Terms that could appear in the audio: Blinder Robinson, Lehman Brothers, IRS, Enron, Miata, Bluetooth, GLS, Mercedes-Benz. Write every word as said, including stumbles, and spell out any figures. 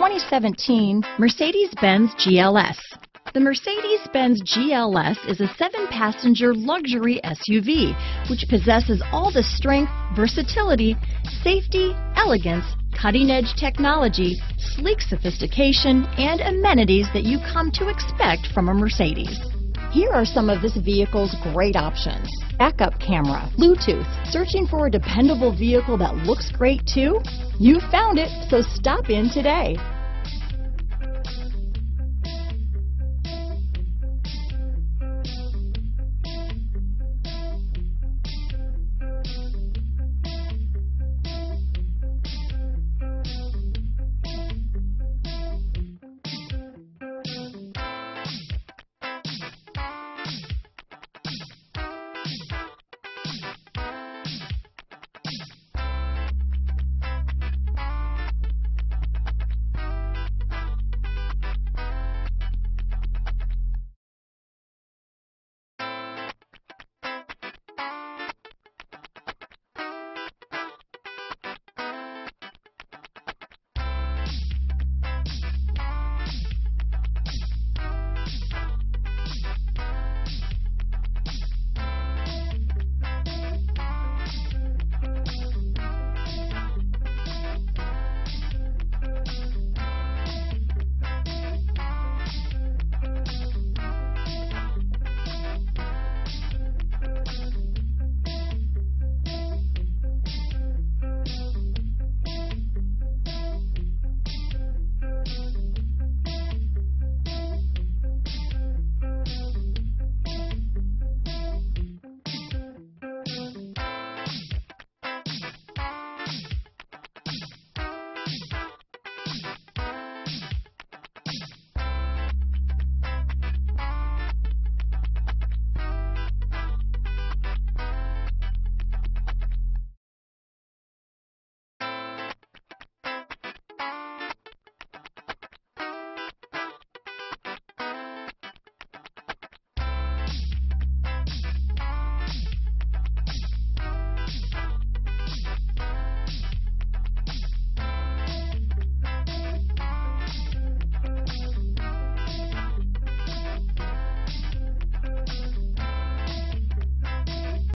twenty seventeen Mercedes-Benz G L S. The Mercedes-Benz G L S is a seven passenger luxury S U V, which possesses all the strength, versatility, safety, elegance, cutting-edge technology, sleek sophistication, and amenities that you come to expect from a Mercedes. Here are some of this vehicle's great options: backup camera, Bluetooth. Searching for a dependable vehicle that looks great too? You found it, so stop in today.